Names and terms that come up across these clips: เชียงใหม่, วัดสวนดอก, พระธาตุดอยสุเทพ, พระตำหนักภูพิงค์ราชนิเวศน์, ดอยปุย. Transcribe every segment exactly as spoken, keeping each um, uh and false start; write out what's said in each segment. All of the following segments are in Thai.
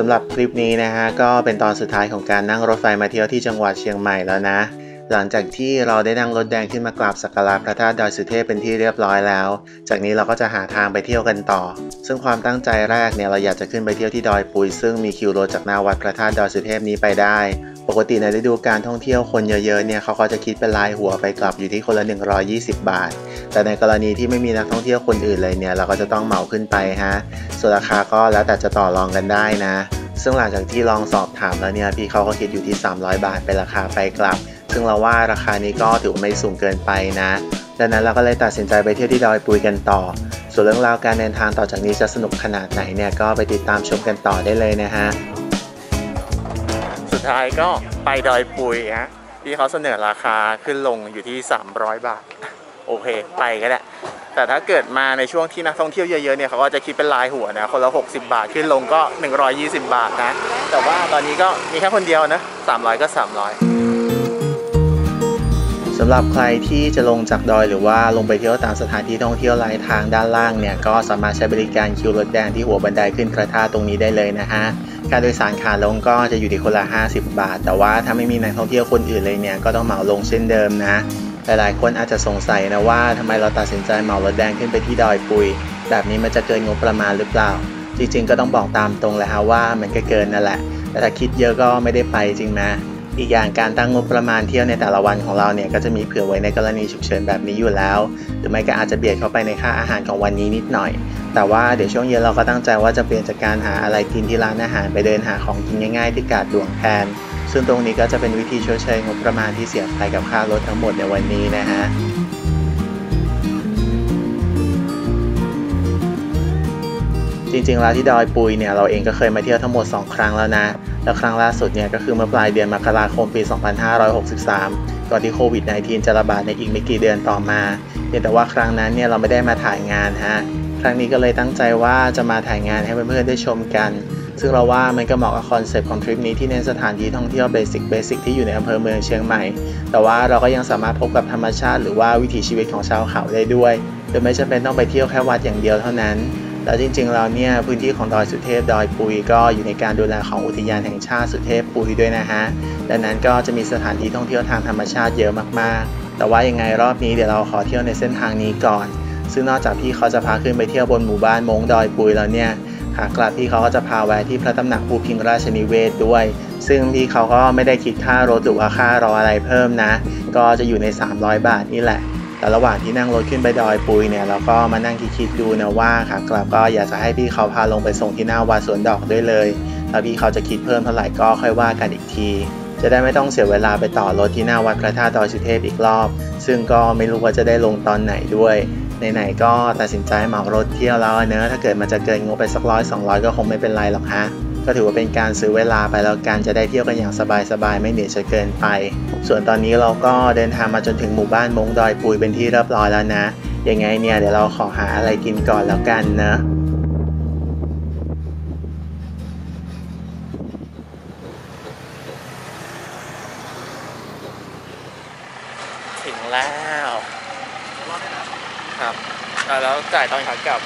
สำหรับคลิปนี้นะฮะก็เป็นตอนสุดท้ายของการนั่งรถไฟมาเที่ยวที่จังหวัดเชียงใหม่แล้วนะหลังจากที่เราได้นั่งรถแดงขึ้นมากราบสักการะพระธาตุดอยสุเทพเป็นที่เรียบร้อยแล้วจากนี้เราก็จะหาทางไปเที่ยวกันต่อซึ่งความตั้งใจแรกเนี่ยเราอยากจะขึ้นไปเที่ยวที่ดอยปุยซึ่งมีคิวรถจากหน้าวัดพระธาตุดอยสุเทพนี้ไปได้ปกติในฤดูการท่องเที่ยวคนเยอะๆเนี่ยเขาก็จะคิดเป็นรายหัวไปกลับอยู่ที่คนละหนึ่งร้อยยี่สิบบาทแต่ในกรณีที่ไม่มีนักท่องเที่ยวคนอื่นเลยเนี่ยเราก็จะต้องเหมาขึ้นไปฮะส่วนราคาก็แล้วแต่จะต่อรองกันได้นะซึ่งหลังจากที่ลองสอบถามแล้วเนี่ยพี่เขาก็คิดอยู่ที่สามร้อยบาทเป็นราคาไปกลับซึ่งเราว่าราคานี้ก็ถือว่าไม่สูงเกินไปนะดังนั้นเราก็เลยตัดสินใจไปเที่ยวที่ดอยปุยกันต่อส่วนเรื่องราวการเดินทางต่อจากนี้จะสนุกขนาดไหนเนี่ยก็ไปติดตามชมกันต่อได้เลยนะฮะสุดท้ายก็ไปดอยปุยฮะที่เขาเสนอราคาขึ้นลงอยู่ที่สามร้อยบาทโอเคไปก็ได้แต่ถ้าเกิดมาในช่วงที่นักท่องเที่ยวเยอะๆเนี่ยเขาก็จะคิดเป็นรายหัวนะคนละหกสิบบาทขึ้นลงก็หนึ่งร้อยยี่สิบบาทนะแต่ว่าตอนนี้ก็มีแค่คนเดียวนะสามร้อยก็สามร้อยสำหรับใครที่จะลงจากดอยหรือว่าลงไปเที่ยวตามสถานที่ท่องเที่ยวหลายทางด้านล่างเนี่ยก็สามารถใช้บริการคิวรถแดงที่หัวบันไดขึ้นพระธาตุตรงนี้ได้เลยนะฮะค่าโดยสารขาลงก็จะอยู่ที่คนละห้าสิบบาทแต่ว่าถ้าไม่มีนักท่องเที่ยวคนอื่นเลยเนี่ยก็ต้องเหมาลงเช่นเดิมนะหลายๆคนอาจจะสงสัยนะว่าทำไมเราตัดสินใจเหมารถแดงขึ้นไปที่ดอยปุยแบบนี้มันจะเกินงบประมาณหรือเปล่าจริงๆก็ต้องบอกตามตรงเลยฮะว่ามันก็เกินนั่นแหละแต่ถ้าคิดเยอะก็ไม่ได้ไปจริงนะอีกอย่างการตั้งงบประมาณเที่ยวในแต่ละวันของเราเนี่ยก็จะมีเผื่อไว้ในกรณีฉุกเฉินแบบนี้อยู่แล้วหรือไม่ก็อาจจะเบียดเข้าไปในค่าอาหารของวันนี้นิดหน่อยแต่ว่าเดี๋ยวช่วงเย็นเราก็ตั้งใจว่าจะเปลี่ยนจากการหาอะไรกินที่ร้านอาหารไปเดินหาของกินง่ายๆที่กาดหลวงแทนซึ่งตรงนี้ก็จะเป็นวิธีชดเชยงบประมาณที่เสียไปกับค่ารถทั้งหมดในวันนี้นะฮะจริงๆแล้วที่ดอยปุยเนี่ยเราเองก็เคยมาเที่ยวทั้งหมดสองครั้งแล้วนะแล้วครั้งล่าสุดเนี่ยก็คือเมื่อปลายเดือนมกราคมปีสองพันห้าร้อยหกสิบสามก่อนที่โควิด สิบเก้า จะระบาดในอีกไม่กี่เดือนต่อมาแต่ว่าครั้งนั้นเนี่ยเราไม่ได้มาถ่ายงานฮะครั้งนี้ก็เลยตั้งใจว่าจะมาถ่ายงานให้เพื่อนๆได้ชมกันซึ่งเราว่ามันก็เหมาะกับคอนเซปต์ของทริปนี้ที่เน้นสถานที่ท่องเที่ยวเบสิกเบสิกที่อยู่ในอำเภอเมืองเชียงใหม่แต่ว่าเราก็ยังสามารถพบกับธรรมชาติหรือว่าวิถีชีวิตของชาวเขาได้ด้วยโดยไม่จำเป็นต้องไปเที่ยวแค่วัดอย่างเดียวเท่านั้นแล้วจริงๆเราเนี่ยพื้นที่ของดอยสุเทพดอยปุยก็อยู่ในการดูแลของอุทยานแห่งชาติสุเทพปุยด้วยนะฮะดังนั้นก็จะมีสถานที่ท่องเที่ยวทางธรรมชาติเยอะมากๆแต่ว่ายังไงรอบนี้เดี๋ยวเราขอเที่ยวในเส้นทางนี้ก่อนซึ่งนอกจากพี่เขาจะพาขึ้นไปเที่ยวบนหมู่บ้านมงดอยปุยแล้วเนี่ยขากลับพี่เขาก็จะพาแวะที่พระตำหนักภูพิงราชนิเวศ ด้วยซึ่งพี่เขาก็ไม่ได้คิดค่ารถหรือว่าค่ารออะไรเพิ่มนะก็จะอยู่ในสามร้อยบาทนี่แหละแต่ระหว่างที่นั่งรถขึ้นไปดอยปุยเนี่ยเราก็มานั่งคิดๆดูนะว่าขากลับก็อยากจะให้พี่เขาพาลงไปส่งที่หน้าวัดสวนดอกด้วยเลยแล้วพี่เขาจะคิดเพิ่มเท่าไหร่ก็ค่อยว่ากันอีกทีจะได้ไม่ต้องเสียเวลาไปต่อรถที่หน้าวัดพระธาตุดอยสุเทพอีกรอบซึ่งก็ไม่รู้ว่าจะได้ลงตอนไหนด้วยไหนๆก็ตัดสินใจเหมารถเที่ยวแล้วเนอะถ้าเกิดมันจะเกินงบไปสักร้อยสองร้อยก็คงไม่เป็นไรหรอกฮะก็ถือว่าเป็นการซื้อเวลาไปแล้วกันจะได้เที่ยวกันอย่างสบายๆไม่เหนื่อยจนเกินไปส่วนตอนนี้เราก็เดินทางมาจนถึงหมู่บ้านมงดอยปุยเป็นที่เรียบร้อยแล้วนะยังไงเนี่ยเดี๋ยวเราขอหาอะไรกินก่อนแล้วกันนะถึงแล้วครับแล้วจ่ายตอนขากลับ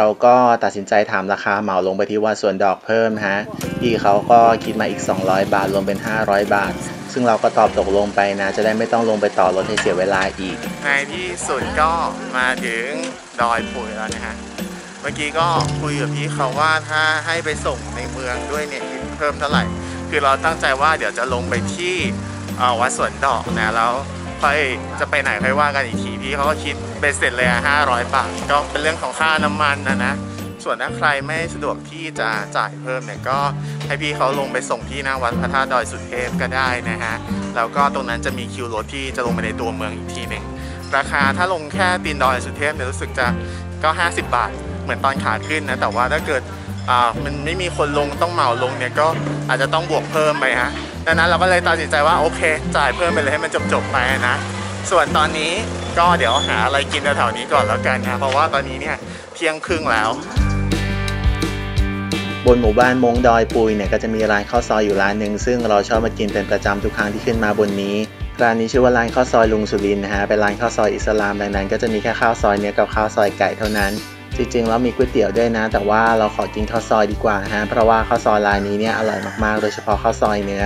เราก็ตัดสินใจถามราคาเหมาลงไปที่วัดสวนดอกเพิ่มฮะพี่เขาก็คิดมาอีกสองร้อยบาทรวมเป็นห้าร้อยบาทซึ่งเราก็ตอบตกลงไปนะจะได้ไม่ต้องลงไปต่อรถให้เสียเวลาอีกในที่สุดก็มาถึงดอยปุยแล้วนะฮะเมื่อกี้ก็คุยกับพี่เขาว่าถ้าให้ไปส่งในเมืองด้วยเนี่ยคิดเพิ่มเท่าไหร่คือเราตั้งใจว่าเดี๋ยวจะลงไปที่วัดสวนดอกนะแล้วค่อยจะไปไหนค่อยว่ากันอีกทีพี่เขาก็คิดเบสเสร็จเลยห้าร้อยบาทก็เป็นเรื่องของค่าน้ำมันนะนะส่วนถ้าใครไม่สะดวกที่จะจ่ายเพิ่มเนี่ยก็ให้พี่เขาลงไปส่งที่หน้าวัดพระธาตุดอยสุเทพก็ได้นะฮะแล้วก็ตรงนั้นจะมีคิวรถที่จะลงไปในตัวเมืองอีกทีหนึ่งราคาถ้าลงแค่ตีนดอยสุเทพเนี่ยรู้สึกจะก็ห้าสิบบาทเหมือนตอนขาขึ้นนะแต่ว่าถ้าเกิดอ่ามันไม่มีคนลงต้องเหมาลงเนี่ยก็อาจจะต้องบวกเพิ่มไปฮะดังนั้นเราก็เลยตัดสินใจว่าโอเคจ่ายเพิ่มไปเลยให้มันจบๆไปนะส่วนตอนนี้ก็เดี๋ยวหาอะไรกินแถวๆนี้ก่อนแล้วกันนะเพราะว่าตอนนี้เนี่ยเที่ยงครึ่งแล้วบนหมู่บ้านมงดอยปุยเนี่ยก็จะมีร้านข้าวซอยอยู่ร้านหนึ่งซึ่งเราชอบมากินเป็นประจำทุกครั้งที่ขึ้นมาบนนี้ร้านนี้ชื่อว่าร้านข้าวซอยลุงสุรินทร์นะฮะเป็นร้านข้าวซอยอิสลามดังนั้นก็จะมีแค่ข้าวซอยเนื้อกับข้าวซอยไก่เท่านั้น จริงๆแล้วมีก๋วยเตี๋ยวด้วยนะแต่ว่าเราขอกินข้าวซอยดีกว่าฮะเพราะว่าข้าวซอยร้านนี้เนี่ยอร่อยมากๆโดยเฉพาะข้าวซอยเนื้อ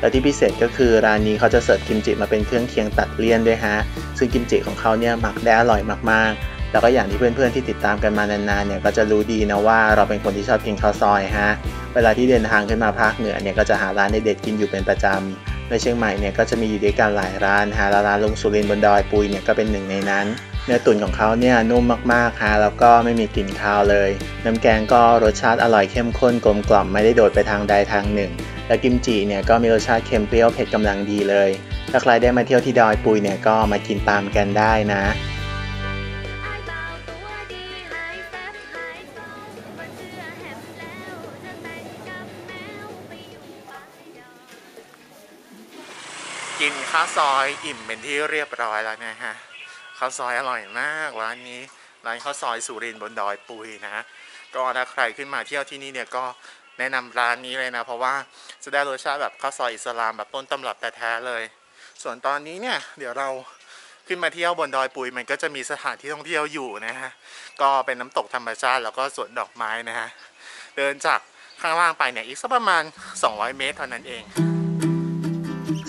และที่พิเศษก็คือร้านนี้เขาจะเสิร์ฟกิมจิมาเป็นเครื่องเคียงตัดเลี่ยนด้วยฮะซึ่งกิมจิของเขาเนี่ยหมักได้อร่อยมากๆแล้วก็อย่างที่เพื่อนๆที่ติดตามกันมานานๆเนี่ยก็จะรู้ดีนะว่าเราเป็นคนที่ชอบกินข้าวซอยฮะเวลาที่เดินทางขึ้นมาภาคเหนือเนี่ยก็จะหาร้านเด็ดๆกินอยู่เป็นประจำในเชียงใหม่เนี่ยก็จะมีอยู่ด้วยกันหลายร้านฮะร้านลุงสุรินทร์บนดอยปุยเนี่ยก็เป็นหนึ่งในนั้นเนื้อตุ๋นของเขาเนี่ยนุ่มมากๆฮะแล้วก็ไม่มีกลิ่นคาวเลยน้ำแกงก็รสชาติอร่อยเข้มข้นกลมกล่อมไม่ได้โดดไปทางใดทางหนึ่งและกิมจิเนี่ยก็มีรสชาติเค็มเปรี้ยวเผ็ดกำลังดีเลยถ้าใครได้มาเที่ยวที่ดอยปุยเนี่ยก็มากินตามกันได้นะกินข้าวซอยอิ่มเป็นที่เรียบร้อยแล้วนะฮะข้าวซอยอร่อยมากร้านนี้ร้านข้าวซอยสุรินทร์บนดอยปุยนะก็ถ้าใครขึ้นมาเที่ยวที่นี่เนี่ยก็แนะนำร้านนี้เลยนะเพราะว่าจะได้รสชาติแบบข้าวซอยอิสลามแบบต้นตำรับแต่แท้เลยส่วนตอนนี้เนี่ยเดี๋ยวเราขึ้นมาเที่ยวบนดอยปุยมันก็จะมีสถานที่ท่องเที่ยวอยู่นะฮะก็เป็นน้ำตกธรรมชาติแล้วก็สวนดอกไม้นะฮะเดินจากข้างล่างไปเนี่ยอีกสักประมาณสองร้อยเมตรเท่านั้นเอง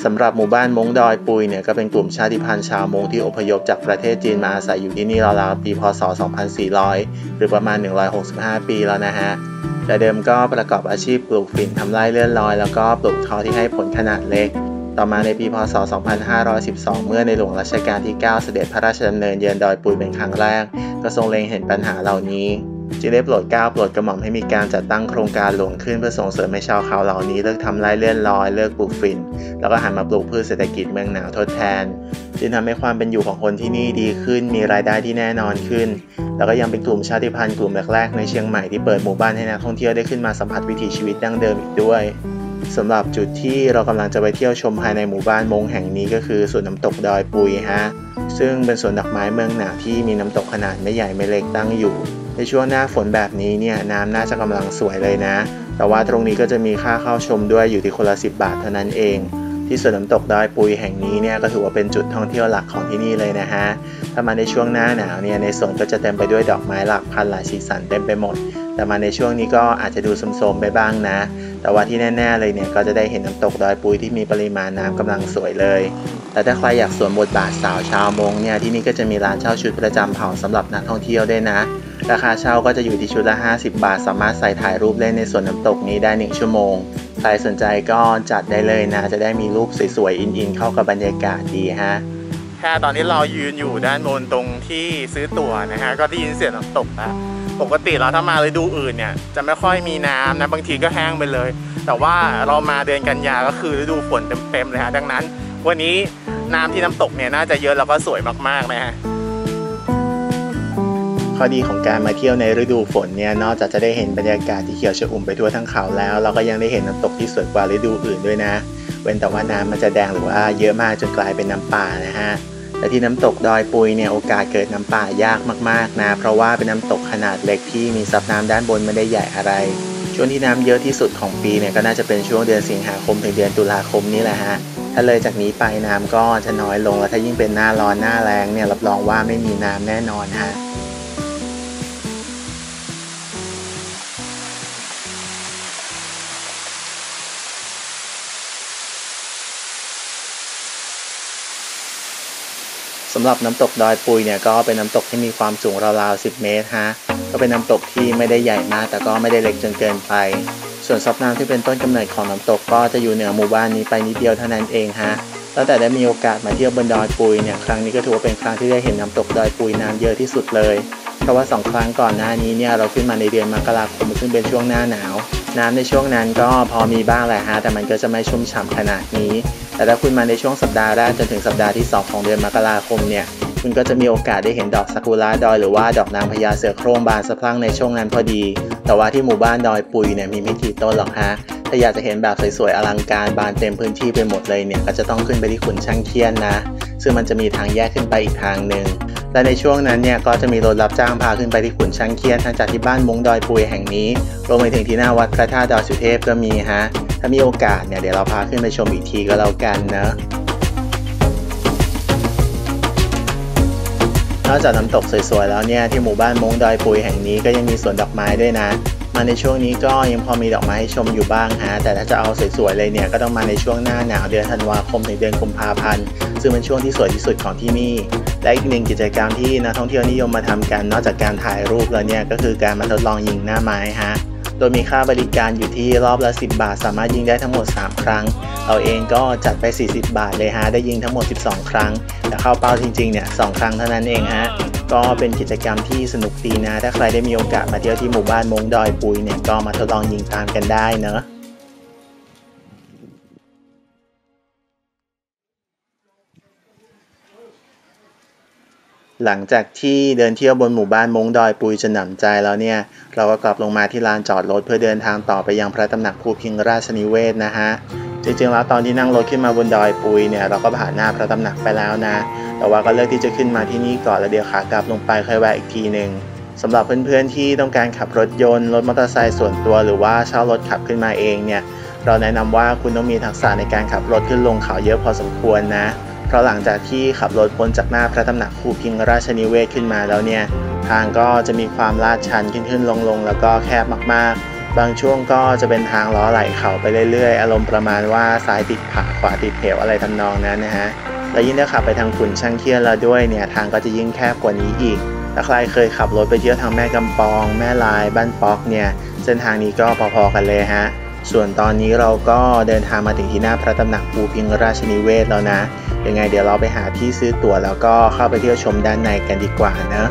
สำหรับหมู่บ้านมงดอยปุยเนี่ยก็เป็นกลุ่มชาติพันธุ์ชาวมงที่อพยพจากประเทศจีนมาอาศัยอยู่ที่นี่ราวๆปีพ.ศ. สองพันสี่ร้อย หรือประมาณหนึ่งร้อยหกสิบห้าปีแล้วนะฮะแต่เดิมก็ประกอบอาชีพปลูกฝิ่นทำไร่เลื่อนลอยแล้วก็ปลูกทอที่ให้ผลขนาดเล็กต่อมาในปีพ.ศ. สองพันห้าร้อยสิบสอง เมื่อในหลวงรัชกาลที่ เก้า เสด็จพระราชดำเนินเยือนดอยปุยเป็นครั้งแรกก็ทรงเล็งเห็นปัญหาเหล่านี้จึงได้โปรดเกล้าโปรดกระหม่อมให้มีการจัดตั้งโครงการหลวงขึ้นเพื่อส่งเสริมให้ชาวเขาเหล่านี้เลิกทำไร่เลื่อนลอยเลิกปลูกฝิ่นแล้วก็หันมาปลูกพืชเศรษฐกิจเมืองหนาวทดแทนจึงทำให้ความเป็นอยู่ของคนที่นี่ดีขึ้นมีรายได้ที่แน่นอนขึ้นแล้วก็ยังเป็นกลุ่มชาติพันธุ์กลุ่มแรกๆในเชียงใหม่ที่เปิดหมู่บ้านให้นักท่องเที่ยวได้ขึ้นมาสัมผัสวิถีชีวิตดั้งเดิมอีกด้วยสำหรับจุดที่เรากำลังจะไปเที่ยวชมภายในหมู่บ้านมงแห่งนี้ก็คือสวนน้ำตกดอยปุยฮะซึ่งเป็นสวนดอกไม้เมืองหนาวที่มีน้ำตกขนาดไม่ใหญ่ไม่เล็กตั้งอยู่ในช่วงหน้าฝนแบบนี้เนี่ยน้ำน่าจะกำลังสวยเลยนะแต่ว่าตรงนี้ก็จะมีค่าเข้าชมด้วยอยู่ที่คนละสิบบาทเท่านั้นเองที่สวนน้ำตกดอยปุยแห่งนี้เนี่ยก็ถือว่าเป็นจุดท่องเที่ยวหลักของที่นี่เลยนะฮะถ้ามาในช่วงหน้าหนาวเนี่ยในสวนก็จะเต็มไปด้วยดอกไม้หลากพันหลายสีสันเต็มไปหมดแต่มาในช่วงนี้ก็อาจจะดูสมๆไปบ้างนะแต่ว่าที่แน่ๆเลยเนี่ยก็จะได้เห็นน้ำตกดอยปุยที่มีปริมาณน้ำกำลังสวยเลยแต่ถ้าใครอยากสวมบทบาทสาวชาวมงเนี่ยที่นี่ก็จะมีร้านเช่าชุดประจำเผ่าสำหรับนักท่องเที่ยวด้วยนะราคาเช่าก็จะอยู่ที่ชุดละห้าสิบบาทสามารถใส่ถ่ายรูปเล่นในสวนน้ำตกนี้ได้หนึ่งชั่วโมงใครสนใจก็จัดได้เลยนะจะได้มีรูปสวยๆอินๆเข้ากับบรรยากาศดีฮะแค่ตอนนี้เรายืนอยู่ด้านบนตรงที่ซื้อตั๋วนะฮะก็ได้ยินเสียงน้ำตกแล้วปกติเราถ้ามาฤดูอื่นเนี่ยจะไม่ค่อยมีน้ำนะบางทีก็แห้งไปเลยแต่ว่าเรามาเดือนกันยาก็คือฤดูฝนเต็มๆเลยฮะดังนั้นวันนี้น้ำที่น้ำตกเนี่ยน่าจะเยอะแล้วก็สวยมากๆนะฮะข้อดีของการมาเที่ยวในฤดูฝนเนี่ยนอกจากจะได้เห็นบรรยากาศที่เขียวชอุ่มไปทั่วทั้งเขาแล้วเราก็ยังได้เห็นน้ำตกที่สวยกว่าฤดูอื่นด้วยนะเว้นแต่ว่าน้ำมันจะแดงหรือว่าเยอะมากจนกลายเป็นน้ำป่านะฮะแต่ที่น้ำตกดอยปุยเนี่ยโอกาสเกิดน้ำป่ายากมากๆนะเพราะว่าเป็นน้ำตกขนาดเล็กที่มีซับน้ำด้านบนไม่ได้ใหญ่อะไรช่วงที่น้ำเยอะที่สุดของปีเนี่ยก็น่าจะเป็นช่วงเดือนสิงหาคมถึงเดือนตุลาคมนี่แหละฮะถ้าเลยจากนี้ไปน้ำก็จะน้อยลงแล้วถ้ายิ่งเป็นหน้าร้อนหน้าแล้งเนี่ยรับรองว่าไม่มีน้ำแน่นอนฮะสำหรับน้ำตกดอยปุยเนี่ยก็เป็นน้ำตกที่มีความสูงราวๆสิบเมตรฮะก็เป็นน้ำตกที่ไม่ได้ใหญ่มากแต่ก็ไม่ได้เล็กจนเกินไปส่วนซับน้ำที่เป็นต้นกำเนิดของน้ำตกก็จะอยู่เหนือหมู่บ้านนี้ไปนิดเดียวเท่านั้นเองฮะตั้งแต่ได้มีโอกาสมาเที่ยวบนดอยปุยเนี่ยครั้งนี้ก็ถือว่าเป็นครั้งที่ได้เห็นน้ำตกดอยปุยน้ำเยอะที่สุดเลยเพราะว่าสองครั้งก่อนหน้านี้เนี่ยเราขึ้นมาในเดือนมกราคมซึ่งเป็นช่วงหน้าหนาวน้ำในช่วงนั้นก็พอมีบ้างแหละฮะแต่มันก็จะไม่ชุ่มฉ่ำขนาดนี้แต่ถ้าคุณมาในช่วงสัปดาห์แรกจนถึงสัปดาห์ที่สองของเดือนมกราคมเนี่ยคุณก็จะมีโอกาสได้เห็นดอกซากุระดอยหรือว่าดอกนางพญาเสือโคร่งบานสะพรั่งในช่วงนั้นพอดีแต่ว่าที่หมู่บ้านดอยปุยเนี่ยมีไม่กี่ต้นหรอกฮะถ้าอยากจะเห็นแบบสวยๆอลังการบานเต็มพื้นที่ไปหมดเลยเนี่ยก็จะต้องขึ้นไปที่ขุนช่างเคียนนะซึ่งมันจะมีทางแยกขึ้นไปอีกทางหนึ่งและในช่วงนั้นเนี่ยก็จะมีรถรับจ้างพาขึ้นไปที่ขุนช่างเคียนทั้งจากที่บ้านมงดอยปุยแห่งนี้รวมไปถึงที่หน้าวัดพระธาตุดอยสุเทพก็มีฮะถ้ามีโอกาสเนี่ยเดี๋ยวเราพาขึ้นไปชมอีกทีก็แล้วกันนะ นอกจากน้ำตกสวยๆแล้วเนี่ยที่หมู่บ้านมงดอยปุยแห่งนี้ก็ยังมีสวนดอกไม้ด้วยนะมาในช่วงนี้ก็ยังพอมีดอกไม้ให้ชมอยู่บ้างฮะแต่ถ้าจะเอาสวยๆเลยเนี่ยก็ต้องมาในช่วงหน้าหนาวเดือนธันวาคมถึงเดือนกุมภาพันธ์ซึ่งเป็นช่วงที่สวยที่สุดของที่นี่และอีกหนึ่งกิจกรรมที่นักท่องเที่ยวนิยมมาทำกันนอกจากการถ่ายรูปแล้วเนี่ยก็คือการมาทดลองยิงหน้าไม้ฮะโดยมีค่าบริการอยู่ที่รอบละสิบบาทสามารถยิงได้ทั้งหมดสามครั้งเราเองก็จัดไปสี่สิบบาทเลยฮะได้ยิงทั้งหมดสิบสองครั้งแต่เข้าเป้าจริงๆเนี่ยสองครั้งเท่านั้นเองฮะก็เป็นกิจกรรมที่สนุกดีนะถ้าใครได้มีโอกาสมาเที่ยวที่หมู่บ้านมงดอยปุยเนี่ยก็มาทดลองยิงตามกันได้เนอะหลังจากที่เดินเที่ยวบนหมู่บ้านมงดอยปุยจนหนำใจแล้วเนี่ยเราก็กลับลงมาที่ลานจอดรถเพื่อเดินทางต่อไปยังพระตำหนักภูพิงราชนิเวศนะฮะจริงๆแล้วตอนที่นั่งรถขึ้นมาบนดอยปุยเนี่ยเราก็ผ่านหน้าพระตำหนักไปแล้วนะแต่ว่าก็เลือกที่จะขึ้นมาที่นี่ก่อนแล้วเดี๋ยวขากลับลงไปค่อยแวะอีกทีหนึ่งสำหรับเพื่อนๆที่ต้องการขับรถยนต์รถมอเตอร์ไซค์ส่วนตัวหรือว่าเช่ารถขับขึ้นมาเองเนี่ยเราแนะนำว่าคุณต้องมีทักษะในการขับรถขึ้นลงเขาเยอะพอสมควรนะเพราะหลังจากที่ขับรถพ้นจากหน้าพระตำหนักภูพิงราชนิเวศขึ้นมาแล้วเนี่ยทางก็จะมีความลาดชันขึ้นขึ้นลงลงแล้วก็แคบมากๆบางช่วงก็จะเป็นทางล้อไหลเข่าไปเรื่อยๆอารมณ์ประมาณว่าซ้ายติดผาขวาติดเหวอะไรทำนองนั้นนะฮะและยิ่งถ้าขับไปทางขุนช่างเคียนแล้วด้วยเนี่ยทางก็จะยิ่งแคบกว่านี้อีกถ้าใครเคยขับรถไปเที่ยวทางแม่กำปองแม่ลายบ้านปอกเนี่ยเส้นทางนี้ก็พอๆกันเลยฮะส่วนตอนนี้เราก็เดินทางมาถึงที่หน้าพระตำหนักภูพิงราชนิเวศแล้วนะยังไงเดี๋ยวเราไปหาที่ซื้อตั๋วแล้วก็เข้าไปเที่ยวชมด้านในกันดีกว่านะ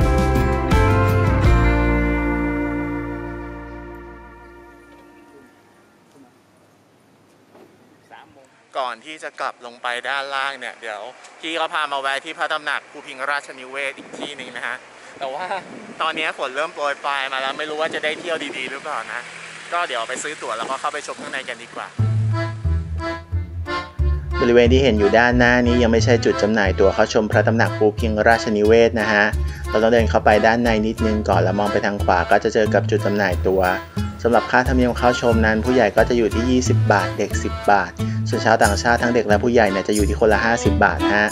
ก่อนที่จะกลับลงไปด้านล่างเนี่ยเดี๋ยวพี่ก็พามาแวะที่พระตำหนักภูพิงราชนิเวศอีกที่หนึ่งนะฮะแต่ว่าตอนนี้ฝนเริ่มโปรยปลายมาแล้วไม่รู้ว่าจะได้เที่ยวดีๆหรือเปล่านะก็เดี๋ยวไปซื้อตั๋วแล้วก็เข้าไปชมข้างในกันดีกว่าบริเวณที่เห็นอยู่ด้านหน้านี้ยังไม่ใช่จุดจำหน่ายตั๋วเข้าชมพระตำหนักภูพิงราชนิเวศนะฮะเราต้องเดินเข้าไปด้านในนิดนึงก่อนแล้วมองไปทางขวาก็จะเจอกับจุดจำหน่ายตั๋วสำหรับค่าธรรมเนียมเข้าชมนั้นผู้ใหญ่ก็จะอยู่ที่ยี่สิบบาทเด็กสิบบาทส่วนชาวต่างชาติทั้งเด็กและผู้ใหญ่เนี่ยจะอยู่ที่คนละห้าสิบบาทฮะ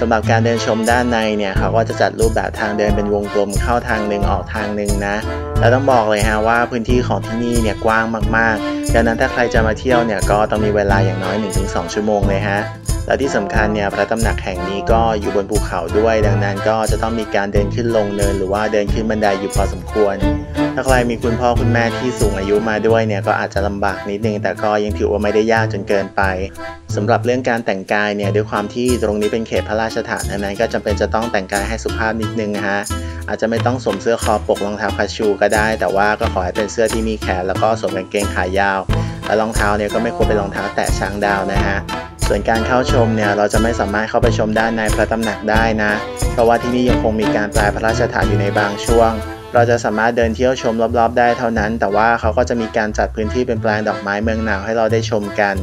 สำหรับการเดินชมด้านในเนี่ยเขาก็จะจัดรูปแบบทางเดินเป็นวงกลมเข้าทางหนึ่งออกทางหนึ่งนะแล้วต้องบอกเลยฮะว่าพื้นที่ของที่นี่เนี่ยกว้างมากๆดังนั้นถ้าใครจะมาเที่ยวเนี่ยก็ต้องมีเวลาอย่างน้อย หนึ่งถึงสอง ชั่วโมงเลยฮะและที่สำคัญเนี่ยพระตำหนักแห่งนี้ก็อยู่บนภูเขาด้วยดังนั้นก็จะต้องมีการเดินขึ้นลงเนินหรือว่าเดินขึ้นบันไดอยู่พอสมควรถ้าใครมีคุณพ่อคุณแม่ที่สูงอายุมาด้วยเนี่ยก็อาจจะลำบากนิดนึงแต่ก็ยังถือว่าไม่ได้ยากจนเกินไปสำหรับเรื่องการแต่งกายเนี่ยด้วยความที่ตรงนี้เป็นเขตพระราชฐานดังนั้นก็จำเป็นจะต้องแต่งกายให้สุภาพนิดนึงนะฮะอาจจะไม่ต้องสวมเสื้อคอปกรองเท้าคาชูก็ได้แต่ว่าก็ขอให้เป็นเสื้อที่มีแขนแล้วก็สวมกางเกงขายาวและรองเท้าเนี่ยก็ไม่ควรเป็นรองเท้าแตะช้างดาวนะฮะส่วนการเข้าชมเนี่ยเราจะไม่สามารถเข้าไปชมด้านในพระตำหนักได้นะเพราะว่าที่นี่ยังคงมีการแปลพระราชฐานอยู่ในบางช่วงเราจะสามารถเดินเที่ยวชมรอบๆได้เท่านั้นแต่ว่าเขาก็จะมีการจัดพื้นที่เป็นแปลงดอกไม้เมืองหนาวให้เราได้ชมกัน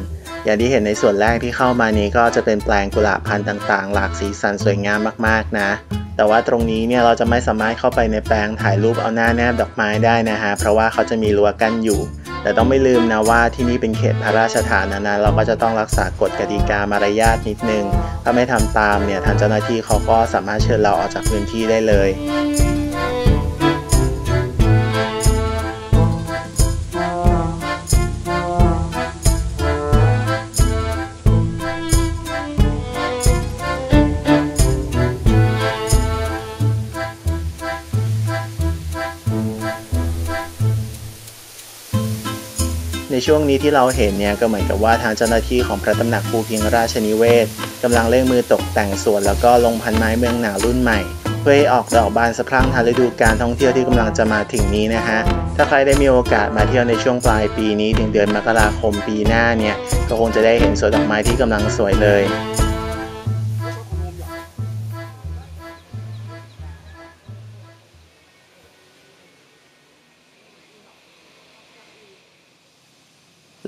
อย่างที่เห็นในส่วนแรกที่เข้ามานี้ก็จะเป็นแปลงกุหลาบพันธุ์ต่างๆหลากสีสันสวยงามมากๆนะแต่ว่าตรงนี้เนี่ยเราจะไม่สามารถเข้าไปในแปลงถ่ายรูปเอาหน้าแนบดอกไม้ได้นะฮะเพราะว่าเขาจะมีรั้วกั้นอยู่แต่ต้องไม่ลืมนะว่าที่นี่เป็นเขตพระราชฐานนะนะเราก็จะต้องรักษากฎกติกามารยาทนิดนึงถ้าไม่ทำตามเนี่ยทางเจ้าหน้าที่เขาก็สามารถเชิญเราออกจากพื้นที่ได้เลยในช่วงนี้ที่เราเห็นเนี่ยก็เหมือนกับว่าทางเจ้าหน้าที่ของพระตำหนักภูพิงราชนิเวศกำลังเร่งมือตกแต่งสวนแล้วก็ลงพันไม้เมืองหนาวรุ่นใหม่เพื่อให้ออกดอกบานสะพรั่งทันฤดูการท่องเที่ยวที่กำลังจะมาถึงนี้นะฮะถ้าใครได้มีโอกาสมาเที่ยวในช่วงปลายปีนี้ถึงเดือนมกราคมปีหน้าเนี่ยก็คงจะได้เห็นสวนดอกไม้ที่กำลังสวยเลย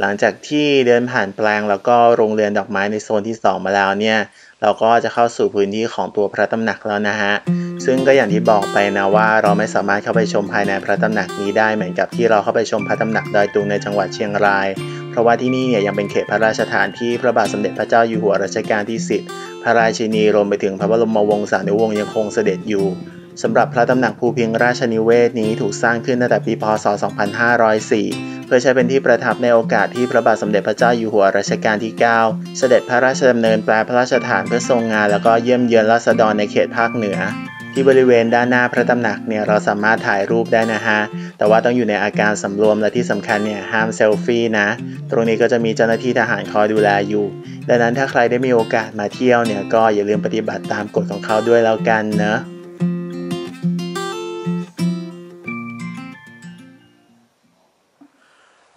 หลังจากที่เดินผ่านแปลงแล้วก็โรงเรือนดอกไม้ในโซนที่สองมาแล้วเนี่ยเราก็จะเข้าสู่พื้นที่ของตัวพระตำหนักแล้วนะฮะซึ่งก็อย่างที่บอกไปนะว่าเราไม่สามารถเข้าไปชมภายในพระตำหนักนี้ได้เหมือนกับที่เราเข้าไปชมพระตำหนักดอยตุงในจังหวัดเชียงรายเพราะว่าที่นี่เนี่ยยังเป็นเขตพระราชฐานที่พระบาทสมเด็จพระเจ้าอยู่หัวรัชกาลที่สิบพระราชินีรวมไปถึงพระบรมวงศานุวงศ์ยังคงเสด็จอยู่ สำหรับพระตำหนักภูพิงราชนิเวศนี้ถูกสร้างขึ้นตั้งแต่ปีพศสองพันห้าร้อยสี่เพื่อใช้เป็นที่ประทับในโอกาสที่พระบาทสมเด็จพระเจ้าอยู่หัวรัชกาลที่เก้าเสด็จพระราชดำเนินแปลพระราชฐานเพื่อทรงงานแล้วก็เยี่ยมเยือนราษฎรในเขตภาคเหนือที่บริเวณด้านหน้าพระตำหนักเนี่ยเราสามารถถ่ายรูปได้นะฮะแต่ว่าต้องอยู่ในอาการสำรวมและที่สำคัญเนี่ยห้ามเซลฟี่นะตรงนี้ก็จะมีเจ้าหน้าที่ทหารคอยดูแลอยู่ดังนั้นถ้าใครได้มีโอกาสมาเที่ยวเนี่ยก็อย่าลืมปฏิบัติตามกฎของเขาด้วยแล้วกันเนอะ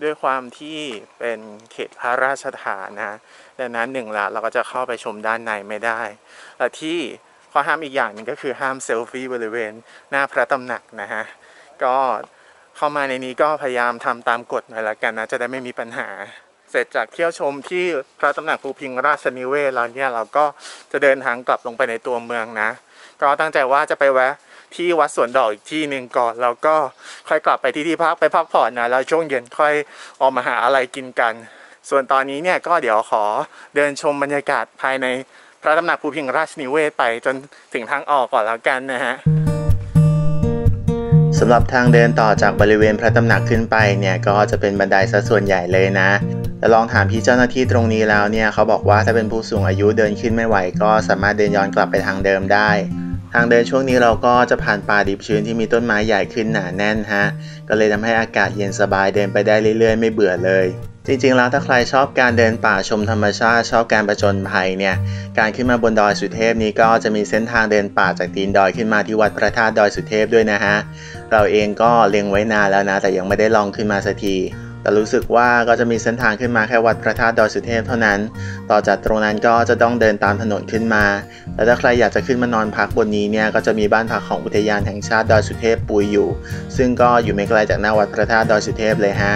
ด้วยความที่เป็นเขตพระราชฐานนะดังนั้นหนึ่งละเราก็จะเข้าไปชมด้านในไม่ได้และที่ข้อห้ามอีกอย่างหนึ่งก็คือห้ามเซลฟี่บริเวณหน้าพระตำหนักนะฮะก็เข้ามาในนี้ก็พยายามทำตามกฎหน่อยละกันนะจะได้ไม่มีปัญหาเสร็จจากเที่ยวชมที่พระตำหนักภูพิงราชนิเวศแล้วเนี่ยเราก็จะเดินทางกลับลงไปในตัวเมืองนะก็ตั้งใจว่าจะไปแวะที่วัดสวนดอกอีกที่หนึ่งก่อนแล้วก็ค่อยกลับไปที่ที่พักไปพักผ่อนนะแล้วช่วงเย็นค่อยออกมาหาอะไรกินกันส่วนตอนนี้เนี่ยก็เดี๋ยวขอเดินชมบรรยากาศภายในพระตำหนักภูพิงราชนิเวศไปจนถึงทางออกก่อนแล้วกันนะฮะสำหรับทางเดินต่อจากบริเวณพระตำหนักขึ้นไปเนี่ยก็จะเป็นบันไดซะส่วนใหญ่เลยนะแต่ลองถามพี่เจ้าหน้าที่ตรงนี้แล้วเนี่ยเขาบอกว่าถ้าเป็นผู้สูงอายุเดินขึ้นไม่ไหวก็สามารถเดินย้อนกลับไปทางเดิมได้ทางเดินช่วงนี้เราก็จะผ่านป่าดิบชื้นที่มีต้นไม้ใหญ่ขึ้นหนาแน่นฮะก็เลยทำให้อากาศเย็นสบายเดินไปได้เรื่อยๆไม่เบื่อเลยจริงๆแล้วถ้าใครชอบการเดินป่าชมธรรมชาติชอบการประจนภัยเนี่ยการขึ้นมาบนดอยสุเทพนี้ก็จะมีเส้นทางเดินป่าจากตีนดอยขึ้นมาที่วัดพระธาตุดอยสุเทพด้วยนะฮะเราเองก็เล็งไว้นานแล้วนะแต่ยังไม่ได้ลองขึ้นมาสักทีแต่รู้สึกว่าก็จะมีเส้นทางขึ้นมาแค่วัดพระธาตุดอยสุเทพเท่านั้นต่อจากตรงนั้นก็จะต้องเดินตามถนนขึ้นมาแต่ถ้าใครอยากจะขึ้นมานอนพักบนนี้เนี่ยก็จะมีบ้านพักของอุทยานแห่งชาติดอยสุเทพปุยอยู่ซึ่งก็อยู่ไม่ไกลจากหน้าวัดพระธาตุดอยสุเทพเลยฮะ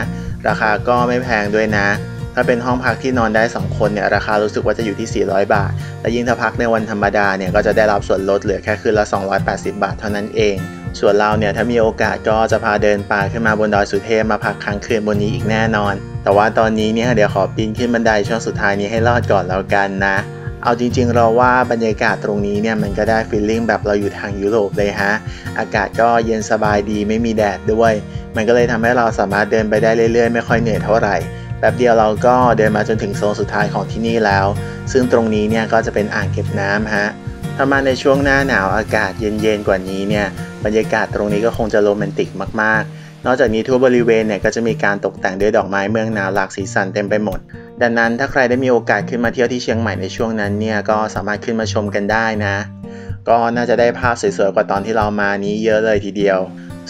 ราคาก็ไม่แพงด้วยนะถ้าเป็นห้องพักที่นอนได้สองคนเนี่ยราคารู้สึกว่าจะอยู่ที่สี่ร้อยบาทและยิ่งถ้าพักในวันธรรมดาเนี่ยก็จะได้รับส่วนลดเหลือแค่คืนละสองร้อยแปดสิบบาทเท่านั้นเองส่วนเราเนี่ยถ้ามีโอกาสก็จะพาเดินป่าขึ้นมาบนดอยสุเทพมาพักค้างคืนบนนี้อีกแน่นอนแต่ว่าตอนนี้เนี่ยเดี๋ยวขอปีนขึ้นบันไดช่วงสุดท้ายนี้ให้รอดก่อนแล้วกันนะเอาจริงๆเราว่าบรรยากาศตรงนี้เนี่ยมันก็ได้ฟีลลิ่งแบบเราอยู่ทางยุโรปเลยฮะอากาศก็เย็นสบายดีไม่มีแดดด้วยมันก็เลยทำให้เราสามารถเดินไปได้เรื่อยๆไม่ค่อยเหนื่อยเท่าไหร่แป๊บเดียวเราก็เดินมาจนถึงโซนสุดท้ายของที่นี่แล้วซึ่งตรงนี้เนี่ยก็จะเป็นอ่างเก็บน้ำฮะถ้ามาในช่วงหน้าหนาวอากาศเย็นๆกว่านี้เนี่ยบรรยากาศตรงนี้ก็คงจะโรแมนติกมากๆนอกจากนี้ทั่วบริเวณเนี่ยก็จะมีการตกแต่งด้วยดอกไม้เมืองหนาวหลากสีสันเต็มไปหมดดังนั้นถ้าใครได้มีโอกาสขึ้นมาเที่ยวที่เชียงใหม่ในช่วงนั้นเนี่ยก็สามารถขึ้นมาชมกันได้นะก็น่าจะได้ภาพสวยๆกว่าตอนที่เรามานี้เยอะเลยทีเดียว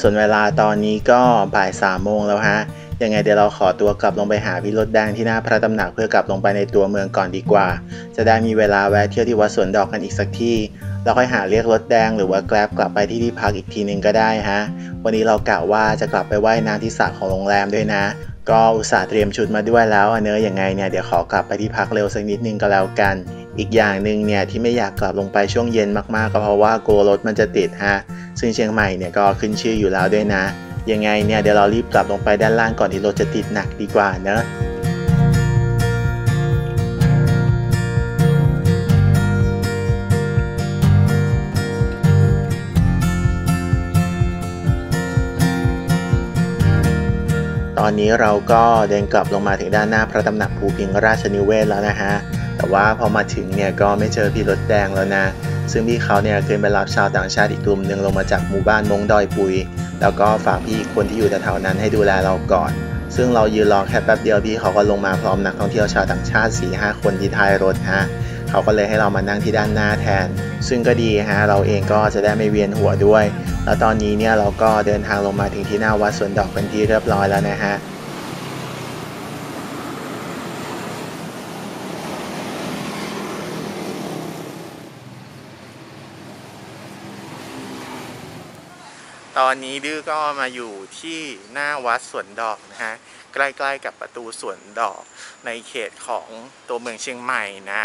ส่วนเวลาตอนนี้ก็บ่ายสามโมงแล้วฮะยังไงเดี๋ยวเราขอตัวกลับลงไปหาพี่รถแดงที่หน้าพระตำหนักเพื่อกลับลงไปในตัวเมืองก่อนดีกว่าจะได้มีเวลาแวะเที่ยวที่วัดสวนดอกกันอีกสักที่แล้วค่อยหาเรียกรถแดงหรือว่าแกร็บกลับไปที่ที่พักอีกทีนึงก็ได้ฮะวันนี้เรากะว่าจะกลับไปว่ายน้ำที่สระของโรงแรมด้วยนะก็อุตส่าห์เตรียมชุดมาด้วยแล้วเนอะยังไงเนี่ยเดี๋ยวขอกลับไปที่พักเร็วสักนิดนึงก็แล้วกันอีกอย่างหนึ่งเนี่ยที่ไม่อยากกลับลงไปช่วงเย็นมากๆก็เพราะว่ากลัวรถมันจะติดฮะซึ่งเชียงใหม่เนี่ยก็ขึ้นชื่ออยู่แล้วด้วยนะยังไงเนี่ยเดี๋ยวเรารีบกลับลงไปด้านล่างก่อนที่รถจะติดหนักดีกว่าเนอะตอนนี้เราก็เดินกลับลงมาถึงด้านหน้าพระตำหนักภูพิงราชนิเวศแล้วนะฮะแต่ว่าพอมาถึงเนี่ยก็ไม่เจอพี่รถแดงแล้วนะซึ่งพี่เขาเนี่ยเคยไปรับชาวต่างชาติอีกกลุ่มหนึ่งลงมาจากหมู่บ้านมงดอยปุยแล้วก็ฝากพี่คนที่อยู่แถวๆนั้นให้ดูแลเราก่อนซึ่งเรายืนรอแค่แป๊บเดียวพี่เขาก็ลงมาพร้อมนักท่องเที่ยวชาวต่างชาติ สี่ห้า คนที่ท้ายรถฮะเขาก็เลยให้เรามานั่งที่ด้านหน้าแทนซึ่งก็ดีฮะเราเองก็จะได้ไม่เวียนหัวด้วยแล้วตอนนี้เนี่ยเราก็เดินทางลงมาถึงที่หน้าวัดสวนดอกเป็นที่เรียบร้อยแล้วนะฮะตอนนี้ดื้อก็มาอยู่ที่หน้าวัดสวนดอกนะฮะใกล้ๆกับประตูสวนดอกในเขตของตัวเมืองเชียงใหม่นะ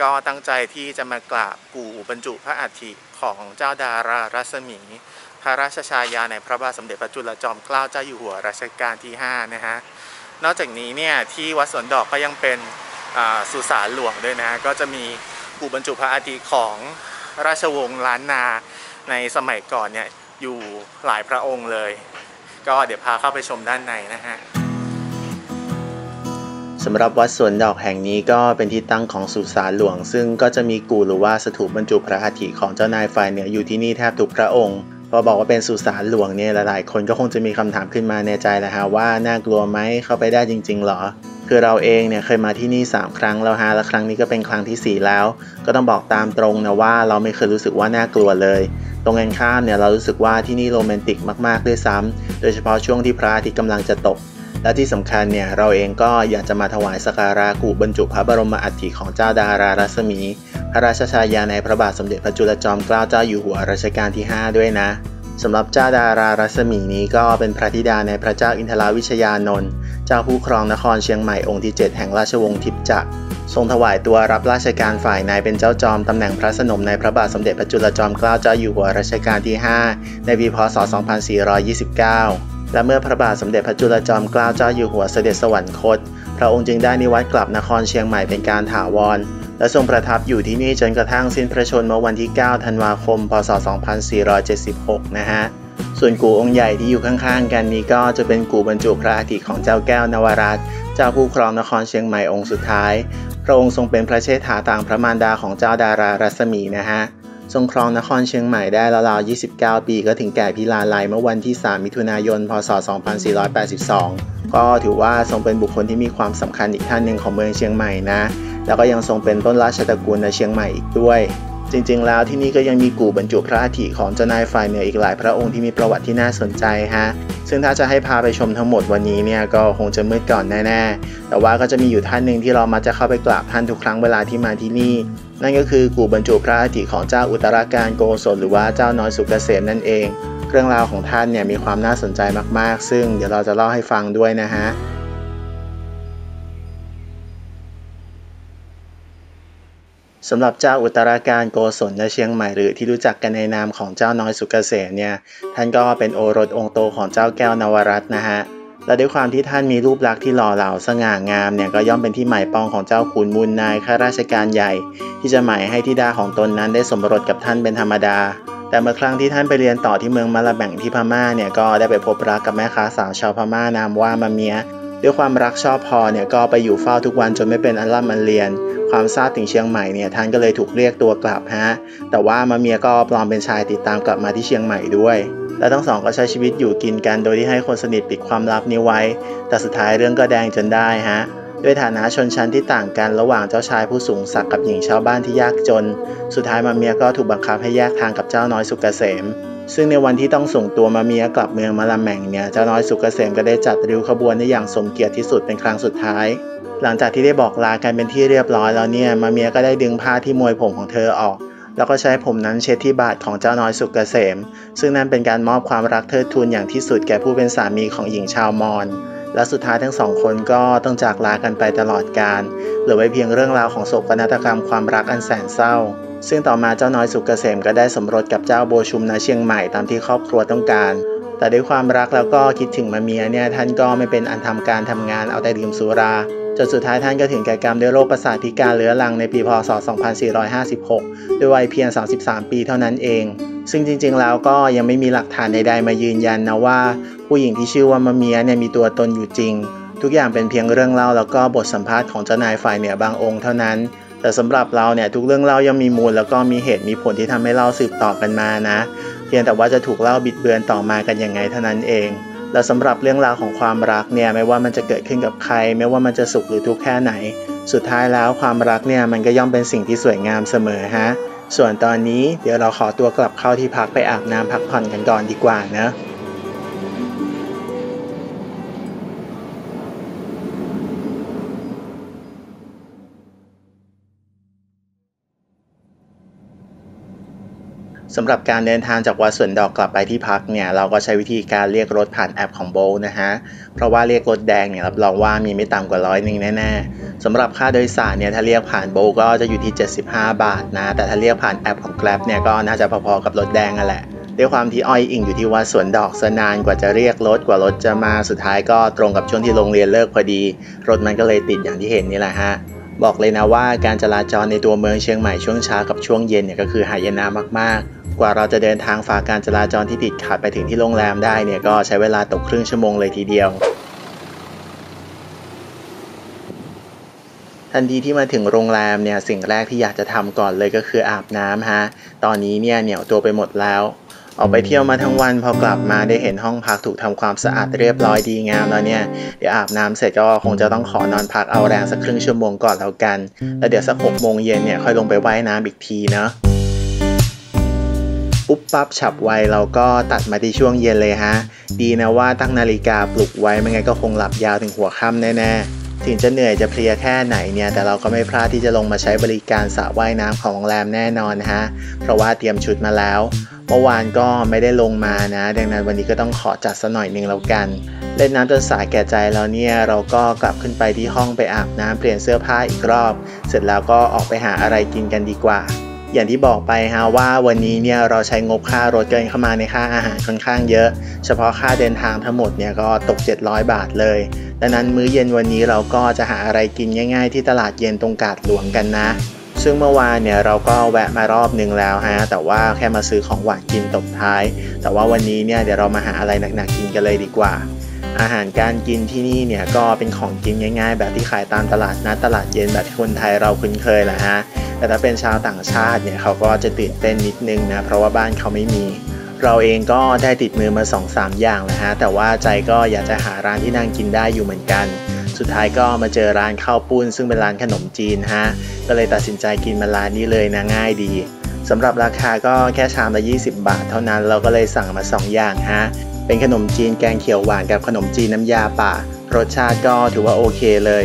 ก็ตั้งใจที่จะมากราบกู่บรรจุพระอัฐิของเจ้าดารารัศมีพระราชชายาในพระบาทสมเด็จพระจุลจอมเกล้าเจ้าอยู่หัวรัชกาลที่ห้านะฮะนอกจากนี้เนี่ยที่วัดสวนดอกก็ยังเป็นสุสานหลวงด้วยนะก็จะมีกู่บรรจุพระอัฐิของราชวงศ์ล้านนา ในสมัยก่อนเนี่ยอยู่หลายพระองค์เลยก็เดี๋ยวพาเข้าไปชมด้านในนะฮะสำหรับวัดสวนดอกแห่งนี้ก็เป็นที่ตั้งของสุสานหลวงซึ่งก็จะมีกู่หรือว่าสถูปบรรจุพระอัฐิของเจ้านายฝ่ายเหนืออยู่ที่นี่แทบทุกพระองค์พอบอกว่าเป็นสุสานหลวงเนี่ยหลายๆคนก็คงจะมีคำถามขึ้นมาในใจแล้วฮะว่าน่ากลัวไหมเข้าไปได้จริงๆหรอคือเราเองเนี่ยเคยมาที่นี่สามครั้งแล้วฮะและครั้งนี้ก็เป็นครั้งที่สี่แล้วก็ต้องบอกตามตรงนะว่าเราไม่เคยรู้สึกว่าน่ากลัวเลยตรงกันข้ามเนี่ยเรารู้สึกว่าที่นี่โรแมนติกมากๆด้วยซ้ำโดยเฉพาะช่วงที่พระอาทิตย์กำลังจะตกและที่สำคัญเนี่ยเราเองก็อยากจะมาถวายสักการะกู่บรรจุพระบรมอัฐิของเจ้าดารารัศมีพระราชฉายาในพระบาทสมเด็จพระจุลจอมเกล้าเจ้าอยู่หัวรัชกาลที่ห้าด้วยนะสำหรับเจ้าดารารัศมีนี้ก็เป็นพระธิดาในพระเจ้าอินทราวิชยานนท์เจ้าผู้ครองนครเชียงใหม่องค์ที่เจ็ดแห่งราชวงศ์ทิพจักรทรงถวายตัวรับราชการฝ่ายนายเป็นเจ้าจอมตำแหน่งพระสนมในพระบาทสมเด็จพระจุลจอมเกล้าเจ้าอยู่หัวรัชกาลที่ห้าในปีพ.ศ.สองพันสี่ร้อยยี่สิบเก้าและเมื่อพระบาทสมเด็จพระจุลจอมเกล้าเจ้าอยู่หัวเสด็จสวรรคตพระองค์จึงได้นิวัตกลับนครเชียงใหม่เป็นการถาวรและทรงประทับอยู่ที่นี่จนกระทั่งสิ้นพระชนม์เมื่อวันที่เก้าธันวาคมพ.ศ.สองพันสี่ร้อยเจ็ดสิบหกนะฮะส่วนกู่องค์ใหญ่ที่อยู่ข้างๆกันนี้ก็จะเป็นกู่บรรจุพระอัฐิของเจ้าแก้วนวรัตน์เจ้าผู้ครองนครเชียงใหม่องค์สุดท้ายพระองค์ทรงเป็นพระเชษฐาต่างพระมารดาของเจ้าดารารัศมีนะฮะทรงครองนครเชียงใหม่ได้ราวๆยี่สิบเก้าปีก็ถึงแก่พิลาไลเมื่อวันที่สามมิถุนายนพ.ศ.สองพันสี่ร้อยแปดสิบสองก็ถือว่าทรงเป็นบุคคลที่มีความสำคัญอีกท่านหนึ่งของเมืองเชียงใหม่นะแล้วก็ยังทรงเป็นต้นราชตระกูลในเชียงใหม่อีกด้วยจริงๆแล้วที่นี่ก็ยังมีกู่บรรจุพระอัฐิของเจ้านายฝ่ายเหนืออีกหลายพระองค์ที่มีประวัติที่น่าสนใจฮะซึ่งถ้าจะให้พาไปชมทั้งหมดวันนี้เนี่ยก็คงจะมืดก่อนแน่ๆแต่ว่าก็จะมีอยู่ท่านหนึ่งที่เรามักจะเข้าไปกราบท่านทุกครั้งเวลาที่มาที่นี่นั่นก็คือกู่บรรจุพระอัฐิของเจ้าอุตตรการโกศลหรือว่าเจ้าน้อยสุกเกษมนั่นเองเรื่องราวของท่านเนี่ยมีความน่าสนใจมากๆซึ่งเดี๋ยวเราจะเล่าให้ฟังด้วยนะฮะสำหรับเจ้าอุตตรการโกศลในเชียงใหม่หรือที่รู้จักกันในนามของเจ้าน้อยสุกเกษมเนี่ยท่านก็เป็นโอรสองค์โตของเจ้าแก้วนวรัตน์นะฮะและด้วยความที่ท่านมีรูปลักษณ์ที่หล่อเหลาสง่างามเนี่ยก็ย่อมเป็นที่หมายปองของเจ้าขุนมูลนายข้าราชการใหญ่ที่จะหมายให้ธิดาของตนนั้นได้สมรสกับท่านเป็นธรรมดาแต่เมื่อครั้งที่ท่านไปเรียนต่อที่เมืองมะละแบ่งที่พม่าเนี่ยก็ได้ไปพบรักกับแม่ค้าสาวชาวพม่านามว่ามาเมียด้วยความรักชอบพอเนี่ยก็ไปอยู่เฝ้าทุกวันจนไม่เป็นอันล่ำอันเรียนความซาถึงเชียงใหม่เนี่ยท่านก็เลยถูกเรียกตัวกลับฮะแต่ว่ามาเมียก็ปลอมเป็นชายติดตามกลับมาที่เชียงใหม่ด้วยและทั้งสองก็ใช้ชีวิตอยู่กินกันโดยที่ให้คนสนิทปิดความลับนี้ไว้แต่สุดท้ายเรื่องก็แดงจนได้ฮะด้วยฐานะชนชั้นที่ต่างกันระหว่างเจ้าชายผู้สูงศักดิ์กับหญิงชาวบ้านที่ยากจนสุดท้ายมาเมียก็ถูกบังคับให้แยกทางกับเจ้าน้อยสุกเกษมซึ่งในวันที่ต้องส่งตัวมาเมียกลับเมืองมะละแม่งเนี่ยเจ้าน้อยสุกเกษมก็ได้จัดริ้วขบวนได้อย่างสมเกียรติที่สุดเป็นครั้งสุดท้ายหลังจากที่ได้บอกลากันเป็นที่เรียบร้อยแล้วเนี่ยมาเมียก็ได้ดึงผ้าที่มวยผมของเธอออกแล้วก็ใช้ผมนั้นเช็ดที่บาทของเจ้าน้อยสุกเกษมซึ่งนั่นเป็นการมอบความรักเทิดทูนอย่างที่สุดแก่ผู้เป็นสามีของหญิงชาวมอญและสุดท้ายทั้งสองคนก็ต้องจากลากันไปตลอดกาลเหลือไว้เพียงเรื่องราวของโศกนาฏกรรมความรักอันแสนเศร้าซึ่งต่อมาเจ้าน้อยสุกเกษมก็ได้สมรสกับเจ้าโบชุมณเชียงใหม่ตามที่ครอบครัวต้องการแต่ด้วยความรักแล้วก็คิดถึงมาเมียเนี่ยท่านก็ไม่เป็นอันทำการทำงานเอาแต่ดื่มสุราจนสุดท้ายท่านก็ถึงแก่กรรมด้วยโรคประสาทพิการเรื้อรังในปีพ.ศ.สองพันสี่ร้อยห้าสิบหกด้วยวัยเพียงสามสิบสามปีเท่านั้นเองซึ่งจริงๆแล้วก็ยังไม่มีหลักฐานใดๆมายืนยันนะว่าผู้หญิงที่ชื่อว่ามาเมียเนี่ยมีตัวตนอยู่จริงทุกอย่างเป็นเพียงเรื่องเล่าแล้วก็บทสัมภาษณ์ของเจ้านายฝ่ายเหนือบางองค์เท่านั้นแต่สำหรับเราเนี่ยทุกเรื่องเล่ายังมีมูลแล้วก็มีเหตุมีผลที่ทำให้เล่าสืบต่อกันมานะเพียงแต่ว่าจะถูกเล่าบิดเบือนต่อมากันยังไงเท่านั้นเองและสำหรับเรื่องราวของความรักเนี่ยไม่ว่ามันจะเกิดขึ้นกับใครไม่ว่ามันจะสุขหรือทุกข์แค่ไหนสุดท้ายแล้วความรักเนี่ยมันก็ย่อมเป็นสิ่งที่สวยงามเสมอฮะส่วนตอนนี้เดี๋ยวเราขอตัวกลับเข้าที่พักไปอาบน้ำพักผ่อนกันก่อนดีกว่านะสำหรับการเดินทางจากวัดสวนดอกกลับไปที่พักเนี่ยเราก็ใช้วิธีการเรียกรถผ่านแอปของโบลนะฮะเพราะว่าเรียกรถแดงเนี่ยรับรองว่ามีไม่ต่ำกว่าร้อยหนึ่งแน่ๆสำหรับค่าโดยสารเนี่ยถ้าเรียกผ่านโบลก็จะอยู่ที่เจ็ดสิบห้าบาทนะแต่ถ้าเรียกผ่านแอปของ Grab เนี่ยก็น่าจะพอๆกับรถแดงนั่นแหละด้วยความที่อ้อยอิงอยู่ที่วัดสวนดอกซะนานกว่าจะเรียกรถกว่ารถจะมาสุดท้ายก็ตรงกับช่วงที่โรงเรียนเลิกพอดีรถมันก็เลยติดอย่างที่เห็นนี่แหละฮะบอกเลยนะว่าการจราจรในตัวเมืองเชียงใหม่ช่วงเช้ากับช่วงเย็นเนี่ยก็คือหายนะมากๆ กว่าเราจะเดินทางฝ่าการจราจรที่ติดขัดไปถึงที่โรงแรมได้เนี่ยก็ใช้เวลาตกครึ่งชั่วโมงเลยทีเดียวทันทีที่มาถึงโรงแรมเนี่ยสิ่งแรกที่อยากจะทำก่อนเลยก็คืออาบน้ำฮะตอนนี้เนี่ยเหนียวตัวไปหมดแล้วออกไปเที่ยวมาทั้งวันพอกลับมาได้เห็นห้องพักถูกทำความสะอาดเรียบร้อยดีงามแล้วเนี่ยเดี๋ยวอาบน้ำเสร็จก็คงจะต้องขอนอนพักเอาแรงสักครึ่งชั่วโมงก่อนแล้วกันแล้วเดี๋ยวสักหกโมงเย็นเนี่ยค่อยลงไปว่ายน้ำอีกทีเนาะปุ๊บปั๊บฉับไวเราก็ตัดมาที่ช่วงเย็นเลยฮะดีนะว่าตั้งนาฬิกาปลุกไว้ไม่งั้นก็คงหลับยาวถึงหัวค่ำแน่ๆถึงจะเหนื่อยจะเพลียแค่ไหนเนี่ยแต่เราก็ไม่พลาดที่จะลงมาใช้บริการสระว่ายน้ำของโรงแรมแน่นอนฮะเพราะว่าเตรียมชุดมาแล้วเมื่อวานก็ไม่ได้ลงมานะดังนั้นวันนี้ก็ต้องขอจัดซะหน่อยนึงแล้วกันเล่นน้ำจนสายแก่ใจแล้วเนี่ยเราก็กลับขึ้นไปที่ห้องไปอาบน้ำเปลี่ยนเสื้อผ้าอีกรอบเสร็จแล้วก็ออกไปหาอะไรกินกันดีกว่าอย่างที่บอกไปฮะว่าวันนี้เนี่ยเราใช้งบค่ารถเกินเข้ามาในค่าอาหารค่อนข้างเยอะเฉพาะค่าเดินทางทั้งหมดเนี่ยก็ตกเจ็ดร้อยบาทเลยดังนั้นมื้อเย็นวันนี้เราก็จะหาอะไรกินง่ายๆที่ตลาดเย็นตรงกาดหลวงกันนะซึ่งเมื่อวานเนี่ยเราก็แวะมารอบนึงแล้วฮะแต่ว่าแค่มาซื้อของหวานกินตบท้ายแต่ว่าวันนี้เนี่ยเดี๋ยวเรามาหาอะไรหนักๆกินกันเลยดีกว่าอาหารการกินที่นี่เนี่ยก็เป็นของกินง่ายๆแบบที่ขายตามตลาดนัดตลาดเย็นแบบที่คนไทยเราคุ้นเคยแหละฮะแต่ถ้าเป็นชาวต่างชาติเนี่ยเขาก็จะตื่นเต้นนิดนึงนะเพราะว่าบ้านเขาไม่มีเราเองก็ได้ติดมือมา สองสาม อย่างนะฮะแต่ว่าใจก็อยากจะหาร้านที่นั่งกินได้อยู่เหมือนกันสุดท้ายก็มาเจอร้านข้าวปุ้นซึ่งเป็นร้านขนมจีนฮะก็เลยตัดสินใจกินมาร้านนี้เลยนะง่ายดีสำหรับราคาก็แค่ชามละยี่สิบบาทเท่านั้นเราก็เลยสั่งมาสองอย่างฮะเป็นขนมจีนแกงเขียวหวานกับขนมจีนน้ำยาป่ารสชาติก็ถือว่าโอเคเลย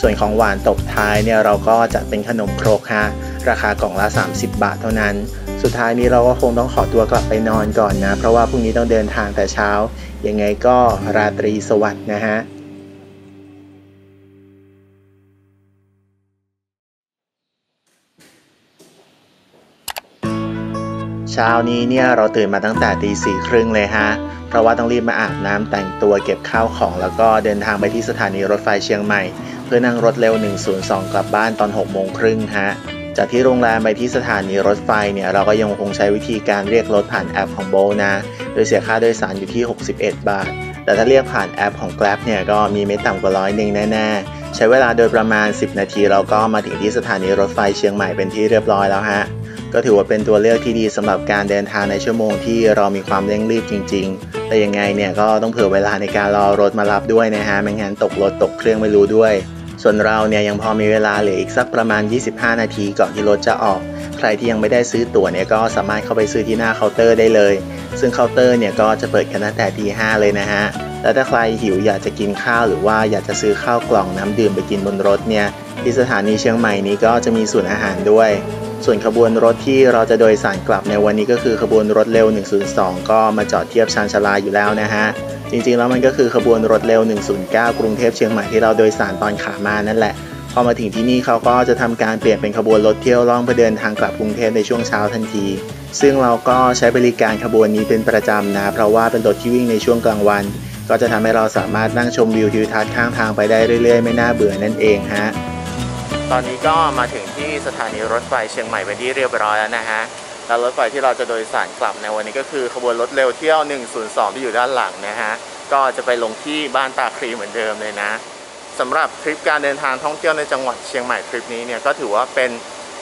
ส่วนของหวานตบท้ายเนี่ยเราก็จัดเป็นขนมครกฮะราคากล่องละสามสิบบาทเท่านั้นสุดท้ายนี้เราก็คงต้องขอตัวกลับไปนอนก่อนนะเพราะว่าพรุ่งนี้ต้องเดินทางแต่เช้ายังไงก็ราตรีสวัสดิ์นะฮะเช้านี้เนี่ยเราตื่นมาตั้งแต่ตีสี่ครึ่งเลยฮะเพราะว่าต้องรีบมาอาบน้ำแต่งตัวเก็บข้าวของแล้วก็เดินทางไปที่สถานีรถไฟเชียงใหม่เพื่อนั่งรถเร็วหนึ่งศูนย์สองกลับบ้านตอนหกโมงครึ่งฮะจากที่โรงแรมไปที่สถานีรถไฟเนี่ยเราก็ยังคงใช้วิธีการเรียกรถผ่านแอปของโบลนะโดยเสียค่าโดยสารอยู่ที่หกสิบเอ็ดบาทแต่ถ้าเรียกผ่านแอปของ Grab เนี่ยก็มีไม่ต่ำกว่าร้อยหนึ่งแน่ๆใช้เวลาโดยประมาณสิบนาทีเราก็มาถึงที่สถานีรถไฟเชียงใหม่เป็นที่เรียบร้อยแล้วฮะก็ถือว่าเป็นตัวเลือกที่ดีสำหรับการเดินทางในชั่วโมงที่เรามีความเร่งรีบจริงๆแต่ยังไงเนี่ยก็ต้องเผื่อเวลาในการรอรถมารับด้วยนะฮะไม่งั้นตกรถตกเครื่องไม่รู้ด้วยส่วนเราเนี่ยยังพอมีเวลาเหลืออีกสักประมาณยี่สิบห้านาทีก่อนที่รถจะออกใครที่ยังไม่ได้ซื้อตั๋วเนี่ยก็สามารถเข้าไปซื้อที่หน้าเคาน์เตอร์ได้เลยซึ่งเคาน์เตอร์เนี่ยก็จะเปิดกันตั้งแต่ตีห้าเลยนะฮะแล้วถ้าใครหิวอยากจะกินข้าวหรือว่าอยากจะซื้อข้าวกล่องน้ำดื่มไปกินบนรถเนี่ยที่สถานีเชียงใหม่นี้ก็จะมีศูนย์อาหารด้วยส่วนขบวนรถที่เราจะโดยสารกลับในวันนี้ก็คือขบวนรถเร็วหนึ่งศูนย์สองก็มาจอดเทียบชานชาลาอยู่แล้วนะฮะจริงๆแล้วมันก็คือขบวนรถเร็วหนึ่งศูนย์เก้ากรุงเทพเชียงใหม่ที่เราโดยสารตอนขามานั่นแหละพอมาถึงที่นี่เขาก็จะทำการเปลี่ยนเป็นขบวนรถเที่ยวล่องเพื่อเดินทางกลับกรุงเทพในช่วงเช้าทันทีซึ่งเราก็ใช้บริการขบวนนี้เป็นประจำนะเพราะว่าเป็นรถที่วิ่งในช่วงกลางวันก็จะทำให้เราสามารถนั่งชมวิวทิวทัศน์ข้างทางไปได้เรื่อยๆไม่น่าเบื่อนั่นเองฮะตอนนี้ก็มาถึงที่สถานีรถไฟเชียงใหม่เป็นที่เรียบร้อยแล้วนะฮะแล้วรถไฟที่เราจะโดยสารกลับในวันนี้ก็คือขบวนรถเร็วเที่ยวหนึ่งศูนย์สองที่อยู่ด้านหลังนะฮะก็จะไปลงที่บ้านตาครีเหมือนเดิมเลยนะสำหรับทริปการเดินทางท่องเที่ยวในจังหวัดเชียงใหม่ทริปนี้เนี่ยก็ถือว่าเป็น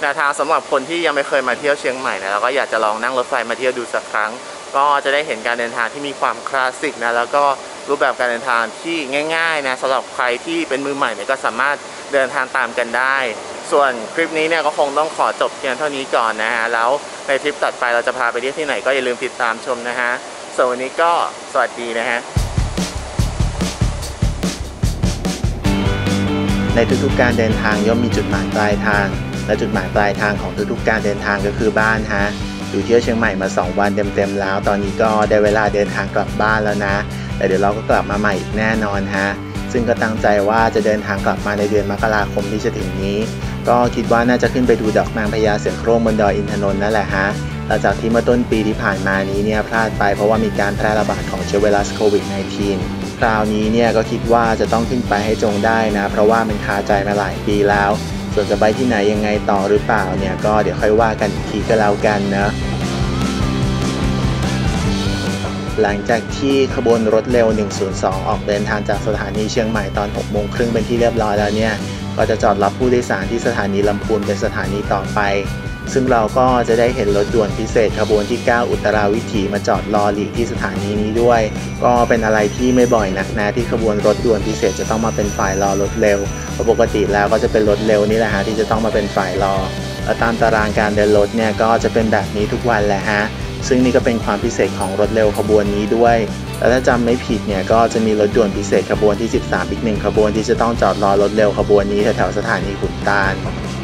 แนวทางสำหรับคนที่ยังไม่เคยมาเที่ยวเชียงใหม่นะแล้วก็อยากจะลองนั่งรถไฟมาเที่ยวดูสักครั้งก็จะได้เห็นการเดินทางที่มีความคลาสสิกนะแล้วก็รูปแบบการเดินทางที่ง่ายๆนะสำหรับใครที่เป็นมือใหม่เนี่ยก็สามารถเดินทางตามกันได้ส่วนคลิปนี้เนี่ยก็คงต้องขอจบเพียงเท่านี้ก่อนนะฮะแล้วในทริปตัดไปเราจะพาไปเที่ยวที่ไหนก็อย่าลืมติดตามชมนะฮะส่วนวันนี้ก็สวัสดีนะฮะในทุกๆการเดินทางย่อมมีจุดหมายปลายทางและจุดหมายปลายทางของทุกๆการเดินทางก็คือบ้านฮะอยู่เที่ยวเชียงใหม่มาสองวันเต็มๆแล้วตอนนี้ก็ได้เวลาเดินทางกลับบ้านแล้วนะแต่เดี๋ยวเราก็กลับมาใหม่อีกแน่นอนฮะซึ่งก็ตั้งใจว่าจะเดินทางกลับมาในเดือนมกราคมที่จะถึงนี้ก็คิดว่าน่าจะขึ้นไปดูดอกนางพญาเสือโคร่งบนดอยอินทนนท์นั่นแหละฮะหลังจากที่เมื่อต้นปีที่ผ่านมานี้เนี่ยพลาดไปเพราะว่ามีการแพร่ระบาดของเชื้อไวรัสโควิด สิบเก้า คราวนี้เนี่ยก็คิดว่าจะต้องขึ้นไปให้จงได้นะเพราะว่ามันคาใจมาหลายปีแล้วส่วนจะไปที่ไหนยังไงต่อหรือเปล่าเนี่ยก็เดี๋ยวค่อยว่ากันอีกทีก็แล้วกันนะ หลังจากที่ขบวนรถเร็วหนึ่งศูนย์สองออกเดินทางจากสถานีเชียงใหม่ตอนหกโมงครึ่งเป็นที่เรียบร้อยแล้วเนี่ยก็จะจอดรับผู้โดยสารที่สถานีลำพูนเป็นสถานีต่อไปซึ่งเราก็จะได้เห็นรถด่วนพิเศษขบวนที่เก้าอุตราวิถีมาจอดรอหลีกที่สถานีนี้ด้วยก็เป็นอะไรที่ไม่บ่อยนักนะที่ขบวนรถด่วนพิเศษจะต้องมาเป็นฝ่ายรอรถเร็วเพราะปกติแล้วก็จะเป็นรถเร็วนี่แหละฮะที่จะต้องมาเป็นฝ่ายรอและตามตารางการเดินรถเนี่ยก็จะเป็นแบบนี้ทุกวันแหละฮะซึ่งนี่ก็เป็นความพิเศษของรถเร็วขบวนนี้ด้วยและถ้าจำไม่ผิดเนี่ยก็จะมีรถด่วนพิเศษขบวนที่สิบสามอีกหนึ่งขบวนที่จะต้องจอดรอรถเร็วขบวนนี้แถวสถานีขุนตาล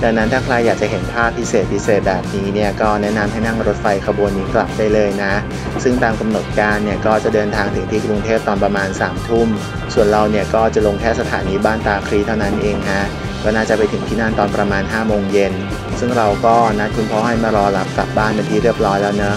ดังนั้นถ้าใครอยากจะเห็นภาพพิเศษพิเศษแบบนี้เนี่ยก็แนะนำให้นั่งรถไฟขบวนนี้กลับได้เลยนะซึ่งตามกำหนดการเนี่ยก็จะเดินทางถึงที่กรุงเทพตอนประมาณสามทุ่มส่วนเราเนี่ยก็จะลงแค่สถานีบ้านตาคลีเท่านั้นเองฮะก็น่าจะไปถึงที่นั่นตอนประมาณห้าโมงเย็นซึ่งเราก็นัดคุณพ่อให้มารอรับกลับบ้านเป็นที่เรียบร้อยแล้วเนอะ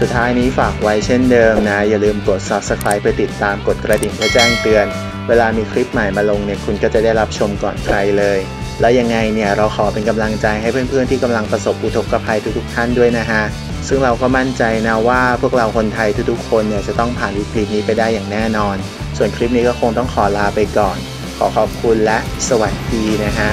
สุดท้ายนี้ฝากไว้เช่นเดิมนะอย่าลืมกด ซับสไครบ์ ไปติดตามกดกระดิ่งเพื่อแจ้งเตือนเวลามีคลิปใหม่มาลงเนี่ยคุณก็จะได้รับชมก่อนใครเลยและยังไงเนี่ยเราขอเป็นกำลังใจให้เพื่อนๆที่กำลังประสบอุทกภัยทุกๆท่านด้วยนะฮะซึ่งเราก็มั่นใจนะว่าพวกเราคนไทยทุกๆคนเนี่ยจะต้องผ่านวิกฤตนี้ไปได้อย่างแน่นอนส่วนคลิปนี้ก็คงต้องขอลาไปก่อนขอขอบคุณและสวัสดีนะฮะ